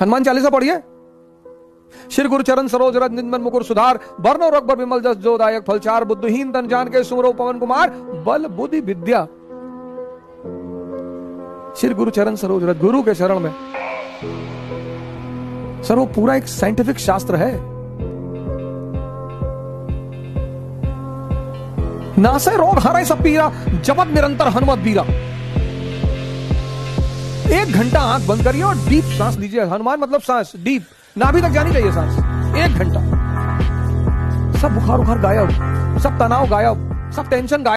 हनुमान चालीसा पढ़िए। श्री गुरु चरण सरोज रज निंदन मुकुर सुधार, बरनो रघुबर विमल जस जोदायक फलचार, बुद्धिहीन तन जान के सुमरो पवन कुमार, बल बुद्धि विद्या। श्री गुरु चरण सरोज रज, गुरु के शरण में। सर वो पूरा एक साइंटिफिक शास्त्र है। नासे रोग हरे सब पीरा, जपत निरंतर हनुमत बीरा। एक घंटा आंख बंद करिए और डीप सांस लीजिए। हनुमान मतलब सांस डीप, नाभि तक जानी चाहिए सांस। एक घंटा सब बुखार उखार गायब, सब तनाव गायब, सब टेंशन गायब।